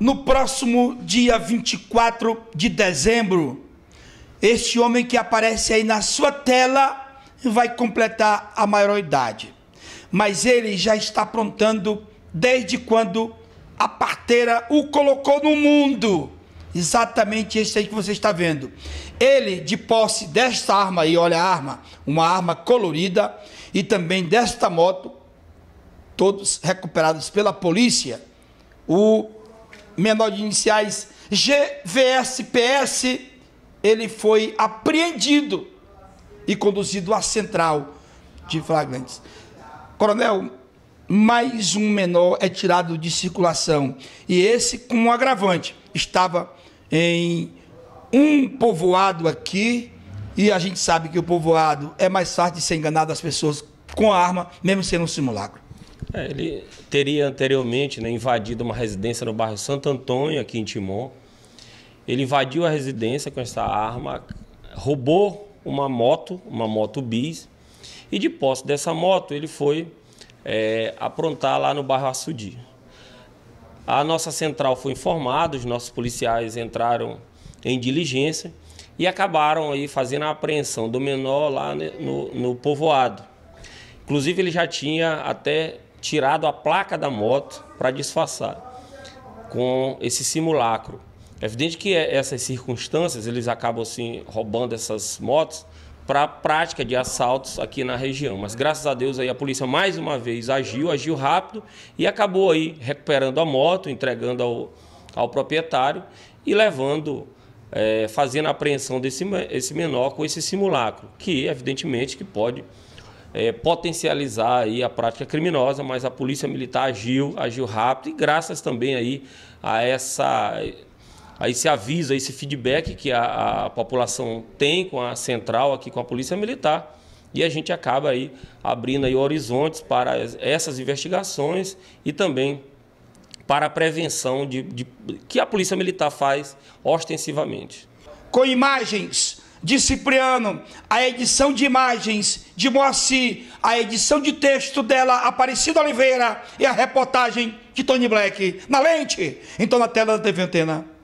no próximo dia 24 de dezembro, este homem que aparece aí na sua tela vai completar a maioridade. Mas ele já está aprontando desde quando a parteira o colocou no mundo. Exatamente esse aí que você está vendo. Ele, de posse desta arma aí, olha a arma, uma arma colorida, e também desta moto, todos recuperados pela polícia, o menor de iniciais GVSPS, ele foi apreendido e conduzido à central de flagrantes. Coronel, mais um menor é tirado de circulação, e esse com um agravante, estava em um povoado aqui, e a gente sabe que o povoado é mais fácil de ser enganado as pessoas com a arma, mesmo sendo um simulacro. É, ele teria anteriormente, né, invadido uma residência no bairro Santo Antônio, aqui em Timon. Ele invadiu a residência com essa arma, roubou uma moto bis, e de posse dessa moto ele foi aprontar lá no bairro Açudir. A nossa central foi informada, os nossos policiais entraram em diligência e acabaram aí fazendo a apreensão do menor lá no povoado. Inclusive ele já tinha até tirado a placa da moto para disfarçar com esse simulacro. É evidente que essas circunstâncias, eles acabam assim roubando essas motos para a prática de assaltos aqui na região. Mas graças a Deus aí a polícia mais uma vez agiu rápido e acabou aí recuperando a moto, entregando ao proprietário e levando, fazendo a apreensão desse menor com esse simulacro, que evidentemente que pode potencializar aí a prática criminosa, mas a polícia militar agiu rápido, e graças também aí a esse aviso, a esse feedback que a população tem com a central aqui, com a polícia militar, e a gente acaba aí abrindo aí horizontes para essas investigações e também para a prevenção que a polícia militar faz ostensivamente. Com imagens de Cipriano, a edição de imagens de Moacir, a edição de texto dela, Aparecida Oliveira, e a reportagem de Tony Black. Na lente, então na tela da TV Antena.